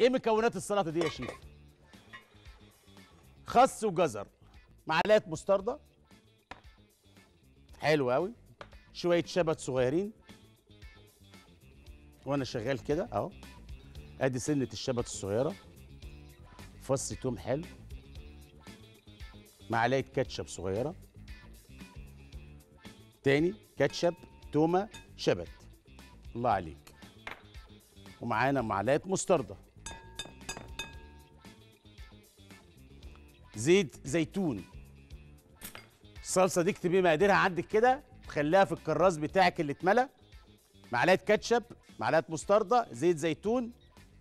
ايه مكونات السلطه دي يا شيف؟ خس وجزر، معلقه مستردة، حلو قوي، شويه شبت صغيرين، وانا شغال كده اهو، ادي سنه الشبت الصغيره، فص توم حلو، معلقه كاتشب صغيره، تاني كاتشب تومه شبت، الله عليك، ومعانا معلقه مستردة، زيت زيتون. الصلصه دي اكتبي مقاديرها عندك كده وخليها في الكراز بتاعك اللي اتملى. معلقه كاتشب، معلقه مستردة، زيت زيتون،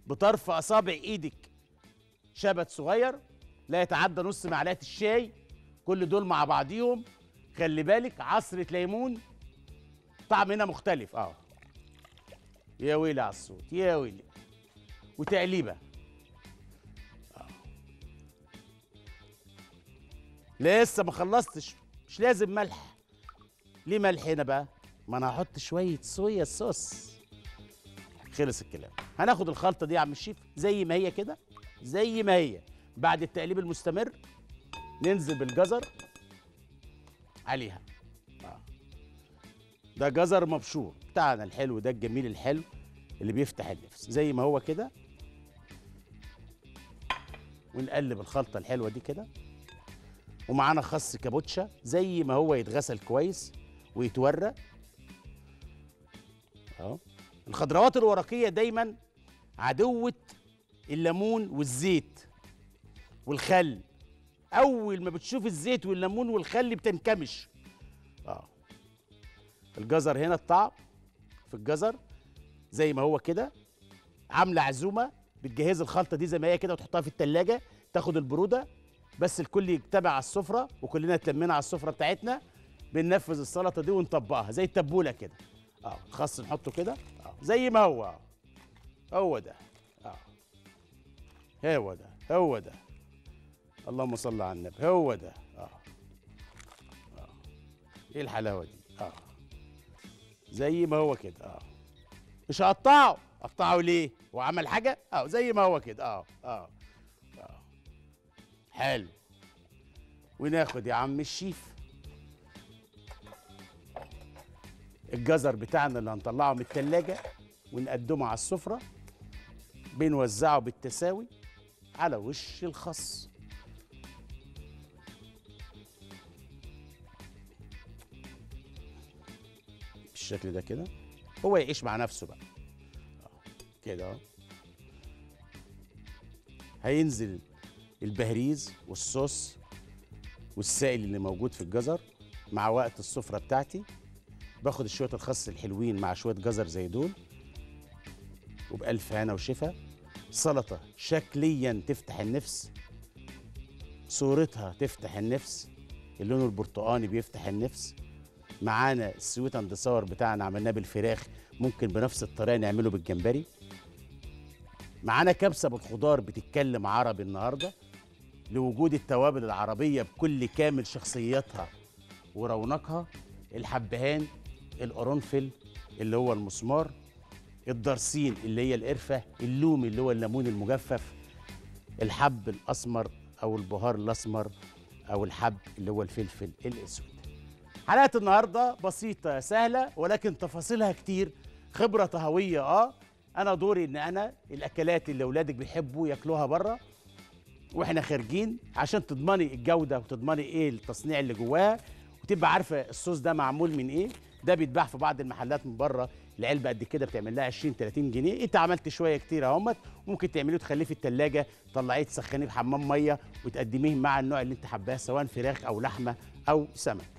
بطرف اصابع ايدك شبت صغير لا يتعدى نص معلقه الشاي، كل دول مع بعضيهم. خلي بالك عصره ليمون، طعم هنا مختلف اه. يا ويلي على الصوت، يا ويلي. وتقليبه لسه ما خلصتش، مش لازم ملح. ليه ملح هنا بقى؟ ما انا هحط شويه صويا صوص. خلص الكلام. هناخد الخلطه دي يا عم الشيف زي ما هي كده، زي ما هي بعد التقليب المستمر، ننزل بالجزر عليها. ده جزر مبشور بتاعنا الحلو ده، الجميل الحلو اللي بيفتح النفس، زي ما هو كده. ونقلب الخلطه الحلوه دي كده. ومعانا خس كابوتشا زي ما هو، يتغسل كويس ويتورق اهو. الخضروات الورقيه دايما عدوه الليمون والزيت والخل، اول ما بتشوف الزيت والليمون والخل بتنكمش اه. الجزر هنا الطعم في الجزر زي ما هو كده. عامله عزومه بتجهز الخلطه دي زي ما هي كده وتحطها في التلاجة تاخد البروده، بس الكل يجتمع على السفرة وكلنا اتلمينا على السفرة بتاعتنا، بننفذ السلطة دي ونطبقها زي التبولة كده اه. الخس نحطه كده اه زي ما هو اه، هو ده اه، هو ده هو ده، اللهم صل على النبي، هو ده اه. ايه الحلاوة دي اه، زي ما هو كده اه. مش هقطعه، قطعه ليه؟ وعمل حاجة اه، زي ما هو كده اه اه. حلو. وناخد يا عم الشيف الجزر بتاعنا اللي هنطلعه من التلاجة ونقدمه على السفرة، بنوزعه بالتساوي على وش الخس. بالشكل ده كده، هو يعيش مع نفسه بقى كده. هينزل البهريز والصوص والسائل اللي موجود في الجزر مع وقت السفرة بتاعتي. باخد شوية الخس الحلوين مع شوية جزر زي دول، وبألف هنا وشفا. سلطة شكليا تفتح النفس، صورتها تفتح النفس، اللون البرتقاني بيفتح النفس. معانا السويت اند ساور بتاعنا عملناه بالفراخ، ممكن بنفس الطريقة نعمله بالجمبري. معانا كبسة بالخضار بتتكلم عربي النهارده، لوجود التوابل العربية بكل كامل شخصيتها ورونقها. الحبهان، القرنفل اللي هو المسمار، الدرسين اللي هي القرفة، اللومي اللي هو الليمون المجفف، الحب الأسمر أو البهار الأسمر، أو الحب اللي هو الفلفل الأسود. حلقة النهارده بسيطة سهلة، ولكن تفاصيلها كتير، خبرة طهوية اه. أنا دوري إن أنا الأكلات اللي أولادك بيحبوا ياكلوها بره واحنا خارجين، عشان تضمني الجوده وتضمني ايه التصنيع اللي جواها، وتبقى عارفه الصوص ده معمول من ايه. ده بيتباع في بعض المحلات من بره، العلبه قد كده بتعمل لها 20 30 جنيه. انت عملت شويه كتير اهوت، ممكن تعمليه وتخليه في الثلاجه، طلعيه تسخنيه في حمام ميه وتقدميه مع النوع اللي انت حباه، سواء فراخ او لحمه او سمك.